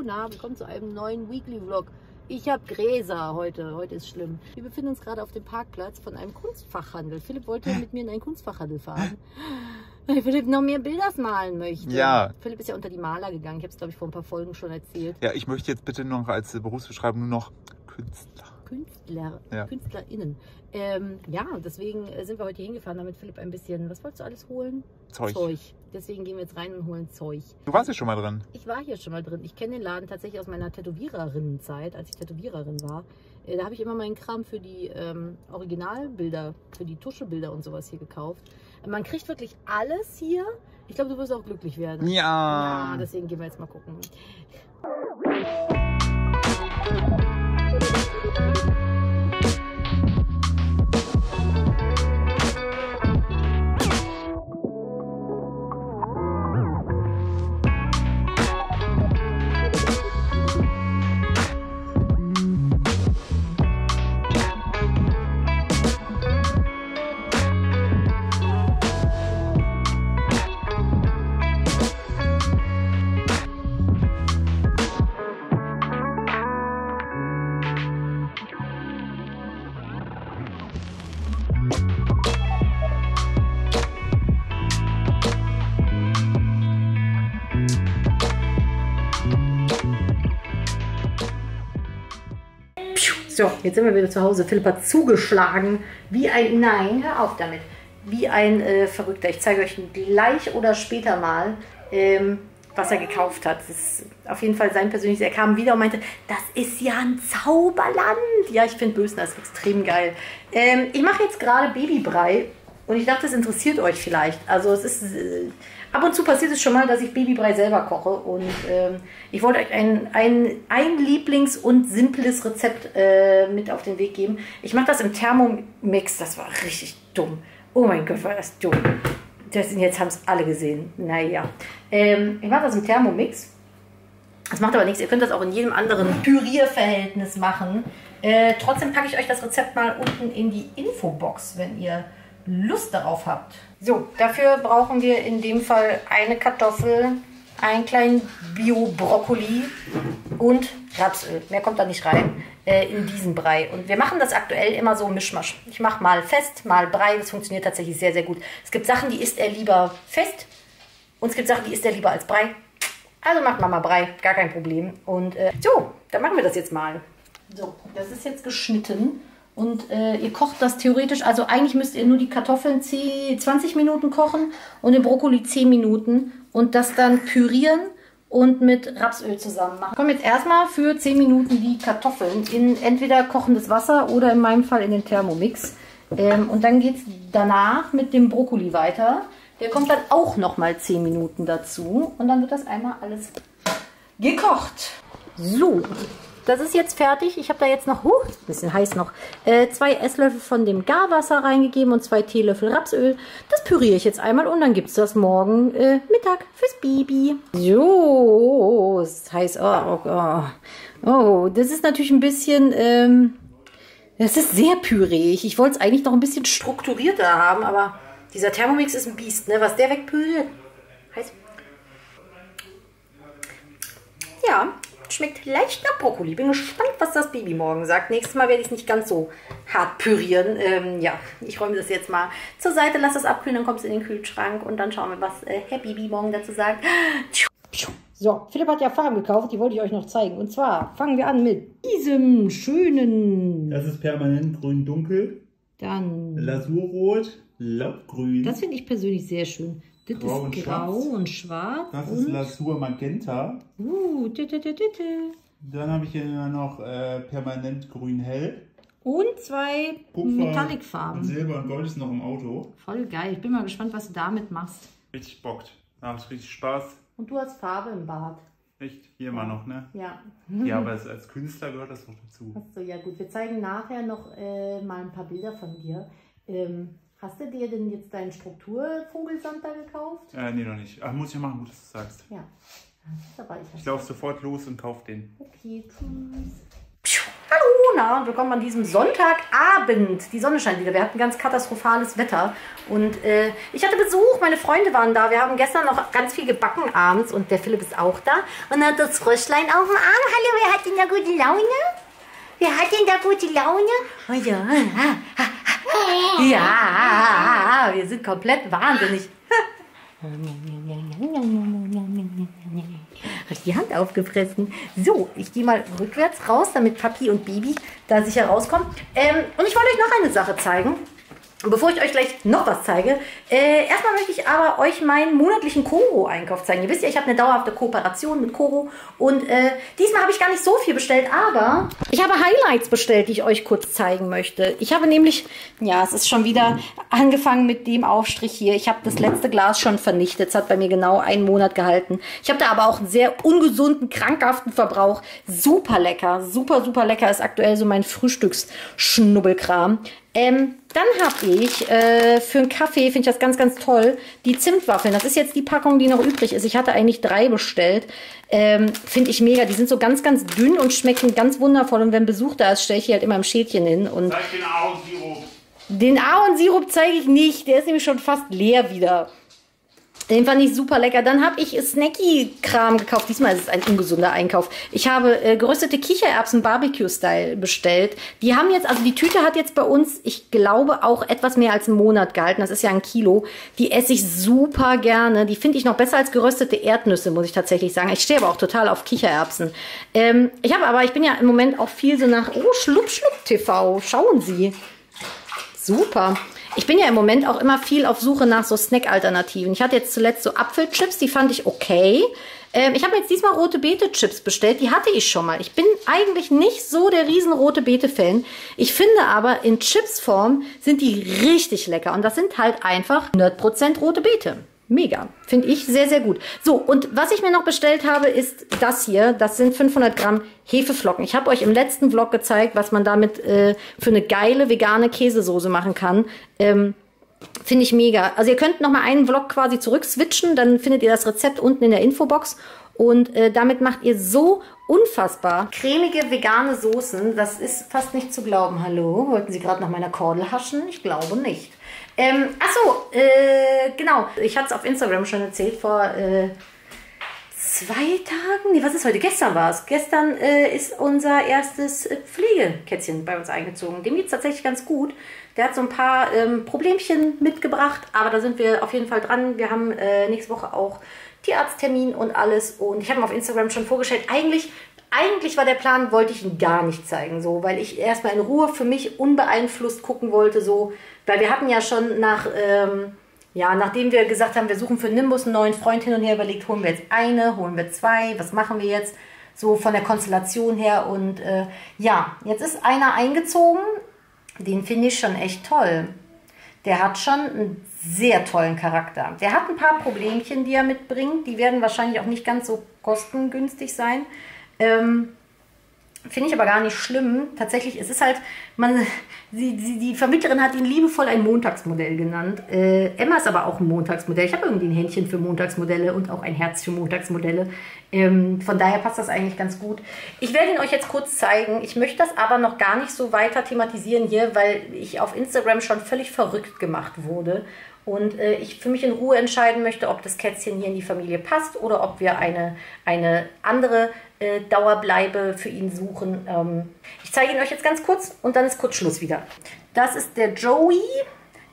Luna, willkommen zu einem neuen Weekly Vlog. Ich habe Gräser heute. Heute ist schlimm. Wir befinden uns gerade auf dem Parkplatz von einem Kunstfachhandel. Philipp wollte mit mir in einen Kunstfachhandel fahren, weil Philipp noch mehr Bilder malen möchte. Ja. Philipp ist ja unter die Maler gegangen. Ich habe es, glaube ich, vor ein paar Folgen schon erzählt. Ja, ich möchte jetzt bitte noch als Berufsbeschreibung nur noch Künstler. Künstler, ja. KünstlerInnen. Ja, deswegen sind wir heute hingefahren, damit Philipp ein bisschen, was wolltest du alles holen? Zeug. Deswegen gehen wir jetzt rein und holen Zeug. Du warst hier schon mal drin? Ich war hier schon mal drin. Ich kenne den Laden tatsächlich aus meiner Tätowiererinnenzeit, als ich Tätowiererin war. Da habe ich immer meinen Kram für die Originalbilder, für die Tuschebilder und sowas hier gekauft. Man kriegt wirklich alles hier. Ich glaube, du wirst auch glücklich werden. Ja. Ja, deswegen gehen wir jetzt mal gucken. So, jetzt sind wir wieder zu Hause. Philipp hat zugeschlagen wie ein... Nein, hör auf damit. Wie ein Verrückter. Ich zeige euch gleich oder später mal, was er gekauft hat. Das ist auf jeden Fall sein persönliches. Er kam wieder und meinte, das ist ja ein Zauberland. Ja, ich finde Bösen das extrem geil. Ich mache jetzt gerade Babybrei und ich dachte, das interessiert euch vielleicht. Also es ist... ab und zu passiert es schon mal, dass ich Babybrei selber koche und ich wollte euch ein Lieblings- und simples Rezept mit auf den Weg geben. Ich mache das im Thermomix, das war richtig dumm. Oh mein Gott, war das dumm. Das, jetzt haben es alle gesehen, naja. Ich mache das im Thermomix, das macht aber nichts, ihr könnt das auch in jedem anderen Pürierverhältnis machen. Trotzdem packe ich euch das Rezept mal unten in die Infobox, wenn ihr Lust darauf habt. So, dafür brauchen wir in dem Fall eine Kartoffel, einen kleinen Bio-Brokkoli und Rapsöl. Mehr kommt da nicht rein in diesen Brei. Und wir machen das aktuell immer so Mischmasch. Ich mache mal fest, mal Brei. Das funktioniert tatsächlich sehr, sehr gut. Es gibt Sachen, die isst er lieber fest und es gibt Sachen, die isst er lieber als Brei. Also macht man mal Brei, gar kein Problem. Und so, dann machen wir das jetzt mal. So, das ist jetzt geschnitten. Und ihr kocht das theoretisch, also eigentlich müsst ihr nur die Kartoffeln 20 Minuten kochen und den Brokkoli 10 Minuten und das dann pürieren und mit Rapsöl zusammen machen. Ich komme jetzt erstmal für 10 Minuten die Kartoffeln in entweder kochendes Wasser oder in meinem Fall in den Thermomix. Und dann geht es danach mit dem Brokkoli weiter. Der kommt dann auch nochmal 10 Minuten dazu und dann wird das einmal alles gekocht. So. Das ist jetzt fertig. Ich habe da jetzt noch, ein bisschen heiß noch, 2 Esslöffel von dem Garwasser reingegeben und 2 Teelöffel Rapsöl. Das püriere ich jetzt einmal und dann gibt es das morgen Mittag fürs Baby. So, es ist heiß. Oh, das ist natürlich ein bisschen, das ist sehr pürig. Ich wollte es eigentlich noch ein bisschen strukturierter haben, aber dieser Thermomix ist ein Biest, ne? Was der wegpüriert. Heiß. Ja. Schmeckt leicht nach Brokkoli. Bin gespannt, was das Baby morgen sagt. Nächstes Mal werde ich es nicht ganz so hart pürieren. Ja, ich räume das jetzt mal zur Seite, lasse das abkühlen, dann kommt es in den Kühlschrank und dann schauen wir, was Herr Baby morgen dazu sagt. So, Philipp hat ja Farben gekauft, die wollte ich euch noch zeigen. Und zwar fangen wir an mit diesem schönen... Das ist permanent grün-dunkel. Dann... Lasurrot, laubgrün. Das finde ich persönlich sehr schön. Das grau ist grau und schwarz. Das ist Lasur Magenta. Dann habe ich hier noch permanent grün hell. Und 2 Metallic-Farben. Silber und Gold ist noch im Auto. Voll geil. Ich bin mal gespannt, was du damit machst. Richtig bockt. Macht richtig Spaß. Und du hast Farbe im Bart. Echt? Hier immer noch, ne? Ja. Ja, aber als Künstler gehört das noch dazu. Achso, ja gut. Wir zeigen nachher noch mal ein paar Bilder von dir. Hast du dir denn jetzt deinen Strukturvogelsand da gekauft? Nee, noch nicht. Ach, muss ich machen, gut, dass du es sagst. Ja. Ich laufe sofort los und kaufe den. Okay, tschüss. Hallo! Luna und willkommen an diesem Sonntagabend. Die Sonne scheint wieder. Wir hatten ganz katastrophales Wetter und ich hatte Besuch. Meine Freunde waren da. Wir haben gestern noch ganz viel gebacken abends und der Philipp ist auch da und hat das Fröschlein auf dem Arm. Hallo, wer hat denn da gute Laune? Wer hat denn da gute Laune? Oh ja. Ja, wir sind komplett wahnsinnig. Hat die Hand aufgefressen. So, ich gehe mal rückwärts raus, damit Papi und Baby da sicher rauskommen. Und ich wollte euch noch eine Sache zeigen, bevor ich euch gleich noch was zeige. Erstmal möchte ich aber euch meinen monatlichen Koro-Einkauf zeigen. Ihr wisst ja, ich habe eine dauerhafte Kooperation mit Koro. Und diesmal habe ich gar nicht so viel bestellt, aber ich habe Highlights bestellt, die ich euch kurz zeigen möchte. Ich habe nämlich, ja, es ist schon wieder angefangen mit dem Aufstrich hier. Ich habe das letzte Glas schon vernichtet. Es hat bei mir genau einen Monat gehalten. Ich habe da aber auch einen sehr ungesunden, krankhaften Verbrauch. Super lecker, super, super lecker ist aktuell so mein Frühstücksschnubbelkram. Dann habe ich für einen Kaffee, finde ich das ganz, ganz toll, die Zimtwaffeln. Das ist jetzt die Packung, die noch übrig ist. Ich hatte eigentlich 3 bestellt. Finde ich mega. Die sind so ganz, ganz dünn und schmecken ganz wundervoll. Und wenn Besuch da ist, stelle ich die halt immer im Schälchen hin. Und zeig den Ahornsirup. Den Ahornsirup zeige ich nicht. Der ist nämlich schon fast leer wieder. Den fand ich super lecker. Dann habe ich Snacky-Kram gekauft. Diesmal ist es ein ungesunder Einkauf. Ich habe geröstete Kichererbsen Barbecue-Style bestellt. Die haben jetzt, also die Tüte hat jetzt bei uns, ich glaube, auch etwas mehr als einen Monat gehalten. Das ist ja ein Kilo. Die esse ich super gerne. Die finde ich noch besser als geröstete Erdnüsse, muss ich tatsächlich sagen. Ich stehe aber auch total auf Kichererbsen. Ich bin ja im Moment auch viel so nach, oh, Schlupp-Schlupp-TV. Schauen Sie. Super. Ich bin ja im Moment auch immer viel auf Suche nach so Snack-Alternativen. Ich hatte jetzt zuletzt so Apfelchips, die fand ich okay. Ich habe jetzt diesmal rote Beete-Chips bestellt, die hatte ich schon mal. Ich bin eigentlich nicht so der riesen rote Beete-Fan. Ich finde aber, in Chipsform sind die richtig lecker. Und das sind halt einfach 100% rote Beete. Mega. Finde ich sehr, sehr gut. So, und was ich mir noch bestellt habe, ist das hier. Das sind 500 Gramm Hefeflocken. Ich habe euch im letzten Vlog gezeigt, was man damit für eine geile vegane Käsesoße machen kann. Finde ich mega. Also ihr könnt nochmal einen Vlog quasi zurückswitchen, dann findet ihr das Rezept unten in der Infobox. Und damit macht ihr so unfassbar cremige vegane Soßen. Das ist fast nicht zu glauben. Hallo, wollten Sie gerade nach meiner Kordel haschen? Ich glaube nicht. Genau. Ich hatte es auf Instagram schon erzählt vor 2 Tagen. Nee, was ist heute? Gestern war es. Gestern ist unser erstes Pflegekätzchen bei uns eingezogen. Dem geht es tatsächlich ganz gut. Der hat so ein paar Problemchen mitgebracht, aber da sind wir auf jeden Fall dran. Wir haben nächste Woche auch Tierarzttermin und alles. Und ich habe ihn auf Instagram schon vorgestellt. Eigentlich war der Plan, wollte ich ihn gar nicht zeigen, so, weil ich erstmal in Ruhe für mich unbeeinflusst gucken wollte, so, weil wir hatten ja schon nach, nachdem wir gesagt haben, wir suchen für Nimbus einen neuen Freund hin und her überlegt, holen wir jetzt eine, holen wir 2, was machen wir jetzt, so von der Konstellation her und jetzt ist einer eingezogen, den finde ich schon echt toll. Der hat schon einen sehr tollen Charakter. Der hat ein paar Problemchen, die er mitbringt, die werden wahrscheinlich auch nicht ganz so kostengünstig sein. Finde ich aber gar nicht schlimm. Tatsächlich, es ist halt, die Vermittlerin hat ihn liebevoll ein Montagsmodell genannt. Emma ist aber auch ein Montagsmodell. Ich habe irgendwie ein Händchen für Montagsmodelle und auch ein Herz für Montagsmodelle. Von daher passt das eigentlich ganz gut. Ich werde ihn euch jetzt kurz zeigen. Ich möchte das aber noch gar nicht so weiter thematisieren hier, weil ich auf Instagram schon völlig verrückt gemacht wurde. Und ich für mich in Ruhe entscheiden möchte, ob das Kätzchen hier in die Familie passt oder ob wir eine andere Dauerbleibe für ihn suchen. Ich zeige ihn euch jetzt ganz kurz und dann ist kurz Schluss wieder. Das ist der Joey,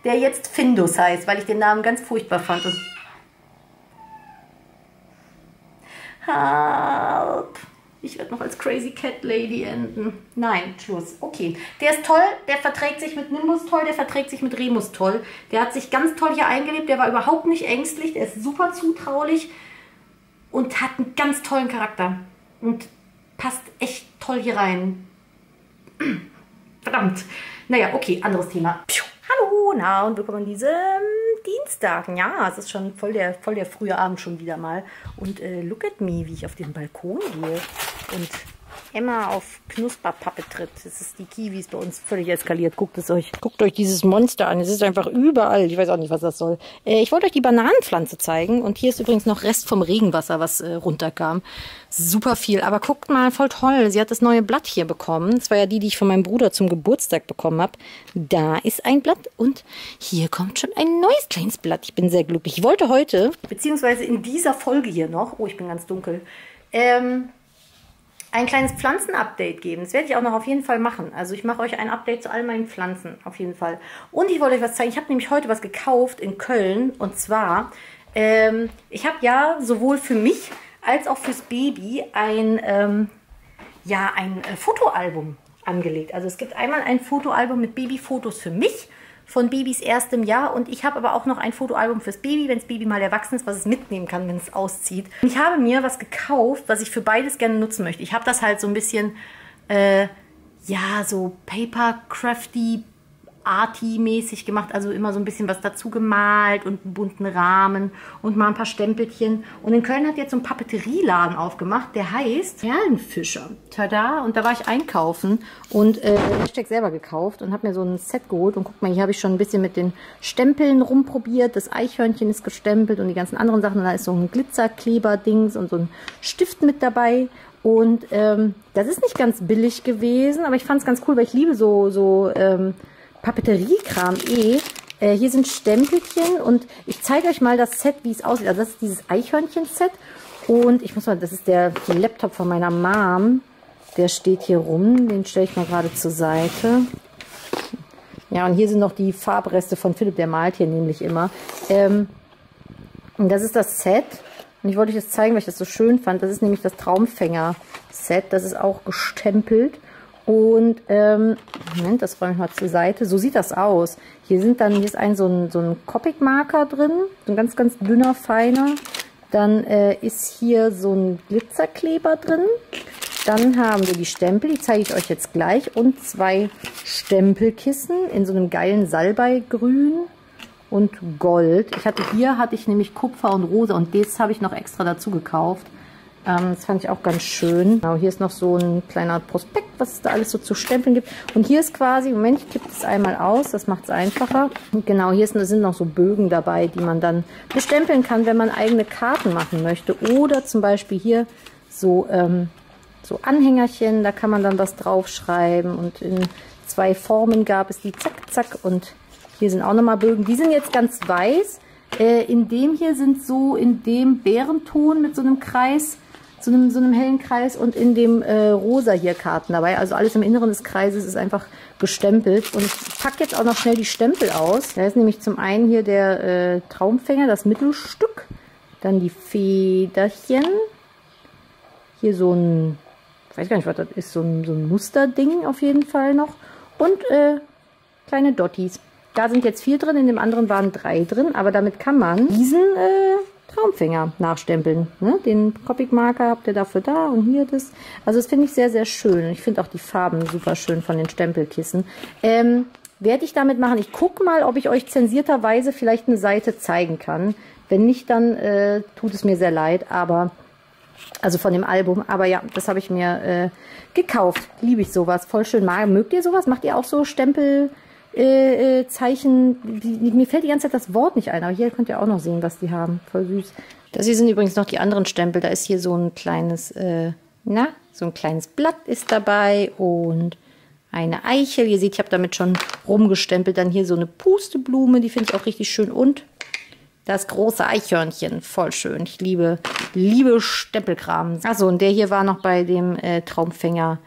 der jetzt Findus heißt, weil ich den Namen ganz furchtbar fand. Help! Ich werde noch als Crazy Cat Lady enden. Nein, Schluss. Okay. Der ist toll, der verträgt sich mit Nimbus toll, der verträgt sich mit Remus toll. Der hat sich ganz toll hier eingelebt, der war überhaupt nicht ängstlich, der ist super zutraulich und hat einen ganz tollen Charakter. Und passt echt toll hier rein. Verdammt. Naja, okay, anderes Thema. Piu. Hallo, na und willkommen an diesem Dienstag. Ja, es ist schon voll der frühe Abend schon wieder mal. Und look at me, wie ich auf den Balkon gehe. Und Emma auf Knusperpappe tritt. Das ist die Kiwi, ist bei uns völlig eskaliert. Guckt euch dieses Monster an. Es ist einfach überall. Ich weiß auch nicht, was das soll. Ich wollte euch die Bananenpflanze zeigen. Und hier ist übrigens noch Rest vom Regenwasser, was runterkam. Super viel. Aber guckt mal, voll toll. Sie hat das neue Blatt hier bekommen. Das war ja die, die ich von meinem Bruder zum Geburtstag bekommen habe. Da ist ein Blatt und hier kommt schon ein neues kleines Blatt. Ich bin sehr glücklich. Ich wollte heute, beziehungsweise in dieser Folge hier noch, oh, ich bin ganz dunkel, ein kleines Pflanzen-Update geben. Das werde ich auch noch auf jeden Fall machen. Also ich mache euch ein Update zu all meinen Pflanzen, auf jeden Fall. Und ich wollte euch was zeigen. Ich habe nämlich heute was gekauft in Köln. Und zwar, ich habe ja sowohl für mich als auch fürs Baby ein Fotoalbum angelegt. Also es gibt einmal ein Fotoalbum mit Babyfotos für mich von Babys erstem Jahr und ich habe aber auch noch ein Fotoalbum fürs Baby, wenn das Baby mal erwachsen ist, was es mitnehmen kann, wenn es auszieht. Und ich habe mir was gekauft, was ich für beides gerne nutzen möchte. Ich habe das halt so ein bisschen, ja, so papercrafty, arty-mäßig gemacht, also immer so ein bisschen was dazu gemalt und einen bunten Rahmen und mal ein paar Stempelchen. Und in Köln hat jetzt so ein Papeterieladen aufgemacht, der heißt Perlenfischer. Tada! Und da war ich einkaufen und Hashtag selber gekauft und habe mir so ein Set geholt. Und guck mal, hier habe ich schon ein bisschen mit den Stempeln rumprobiert. Das Eichhörnchen ist gestempelt und die ganzen anderen Sachen. Da ist so ein Glitzerkleber-Dings und so ein Stift mit dabei. Und das ist nicht ganz billig gewesen, aber ich fand es ganz cool, weil ich liebe so Papeteriekram hier sind Stempelchen und ich zeige euch mal das Set, wie es aussieht. Also das ist dieses Eichhörnchen-Set und ich muss mal, das ist der Laptop von meiner Mom. Der steht hier rum, den stelle ich mal gerade zur Seite. Ja, und hier sind noch die Farbreste von Philipp, der malt hier nämlich immer. Und das ist das Set und ich wollte euch das zeigen, weil ich das so schön fand. Das ist nämlich das Traumfänger-Set, das ist auch gestempelt. Und, Moment, das räume ich mal zur Seite. So sieht das aus. Hier sind dann, hier ist so ein Copic-Marker drin. So ein ganz, ganz dünner, feiner. Dann ist hier so ein Glitzerkleber drin. Dann haben wir die Stempel, die zeige ich euch jetzt gleich. Und zwei Stempelkissen in so einem geilen Salbeigrün und Gold. Hier hatte ich nämlich Kupfer und Rosa und das habe ich noch extra dazu gekauft. Das fand ich auch ganz schön. Genau, hier ist noch so ein kleiner Prospekt, was es da alles so zu stempeln gibt. Und hier ist quasi, Moment, ich kippe das einmal aus, das macht es einfacher. Und genau, hier sind noch so Bögen dabei, die man dann bestempeln kann, wenn man eigene Karten machen möchte. Oder zum Beispiel hier so Anhängerchen, da kann man dann was draufschreiben. Und in zwei Formen gab es die Zack, Zack. Und hier sind auch nochmal Bögen. Die sind jetzt ganz weiß. In dem hier sind so, in dem Bärenton mit so einem Kreis, so einem hellen Kreis und in dem rosa hier Karten dabei. Also alles im Inneren des Kreises ist einfach gestempelt. Und ich packe jetzt auch noch schnell die Stempel aus. Da ist nämlich zum einen hier der Traumfänger, das Mittelstück. Dann die Federchen. Hier so ein, ich weiß gar nicht, was das ist, so ein Musterding auf jeden Fall noch. Und kleine Dotties. Da sind jetzt 4 drin, in dem anderen waren 3 drin. Aber damit kann man diesen Traumfänger nachstempeln. Ne? Den Copic-Marker habt ihr dafür da und hier das. Also das finde ich sehr, sehr schön. Ich finde auch die Farben super schön von den Stempelkissen. Werde ich damit machen. Ich gucke mal, ob ich euch zensierterweise vielleicht eine Seite zeigen kann. Wenn nicht, dann tut es mir sehr leid. Aber also von dem Album. Aber ja, das habe ich mir gekauft. Liebe ich sowas. Voll schön. Mögt ihr sowas? Macht ihr auch so Stempel? Zeichen, mir fällt die ganze Zeit das Wort nicht ein, aber hier könnt ihr auch noch sehen, was die haben. Voll süß. Das hier sind übrigens noch die anderen Stempel. Da ist hier so ein kleines Blatt ist dabei und eine Eichel. Ihr seht, ich habe damit schon rumgestempelt. Dann hier so eine Pusteblume, die finde ich auch richtig schön. Und das große Eichhörnchen. Voll schön. Ich liebe Stempelkram. Achso, und der hier war noch bei dem Traumfänger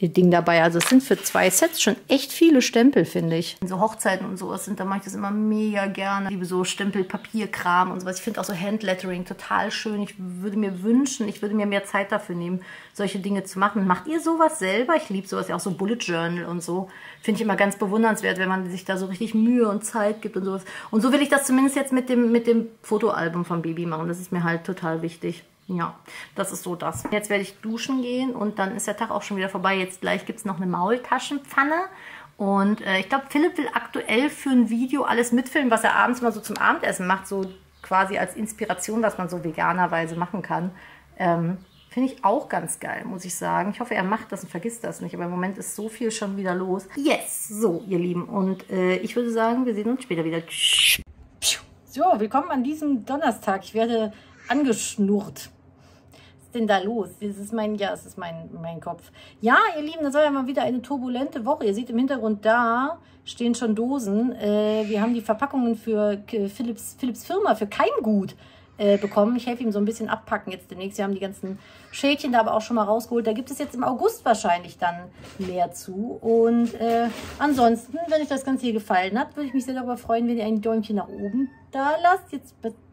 Ding dabei. Also es sind für 2 Sets schon echt viele Stempel, finde ich. Wenn so Hochzeiten und sowas sind, dann mache ich das immer mega gerne. Ich liebe so Stempelpapierkram und sowas. Ich finde auch so Handlettering total schön. Ich würde mir wünschen, ich würde mir mehr Zeit dafür nehmen, solche Dinge zu machen. Macht ihr sowas selber? Ich liebe sowas, ja auch so Bullet Journal und so. Finde ich immer ganz bewundernswert, wenn man sich da so richtig Mühe und Zeit gibt und sowas. Und so will ich das zumindest jetzt mit dem Fotoalbum vom Baby machen. Das ist mir halt total wichtig. Ja, das ist so das. Jetzt werde ich duschen gehen und dann ist der Tag auch schon wieder vorbei. Jetzt gleich gibt es noch eine Maultaschenpfanne. Und ich glaube, Philipp will aktuell für ein Video alles mitfilmen, was er abends mal so zum Abendessen macht. So quasi als Inspiration, was man so veganerweise machen kann. Finde ich auch ganz geil, muss ich sagen. Ich hoffe, er macht das und vergisst das nicht. Aber im Moment ist so viel schon wieder los. Yes! So, ihr Lieben. Und ich würde sagen, wir sehen uns später wieder. So, willkommen an diesem Donnerstag. Ich werde angeschnurrt. Was ist denn da los? Das ist mein, ja, es ist mein Kopf. Ja, ihr Lieben, das war ja mal wieder eine turbulente Woche. Ihr seht im Hintergrund, da stehen schon Dosen. Wir haben die Verpackungen für Philipps Firma, für Keimgut bekommen. Ich helfe ihm so ein bisschen abpacken jetzt demnächst. Wir haben die ganzen Schälchen da aber auch schon mal rausgeholt. Da gibt es jetzt im August wahrscheinlich dann mehr zu. Und ansonsten, wenn euch das Ganze hier gefallen hat, würde ich mich sehr darüber freuen, wenn ihr ein Däumchen nach oben da lasst.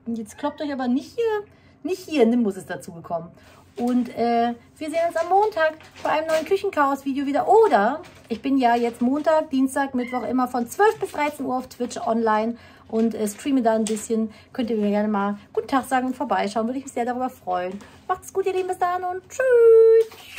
Jetzt kloppt euch aber nicht hier. Nicht hier, Nimbus ist dazu gekommen. Und wir sehen uns am Montag bei einem neuen Küchenchaos-Video wieder. Oder ich bin ja jetzt Montag, Dienstag, Mittwoch immer von 12 bis 13 Uhr auf Twitch online und streame da ein bisschen. Könnt ihr mir gerne mal guten Tag sagen und vorbeischauen. Würde ich mich sehr darüber freuen. Macht's gut, ihr Lieben. Bis dann und tschüss.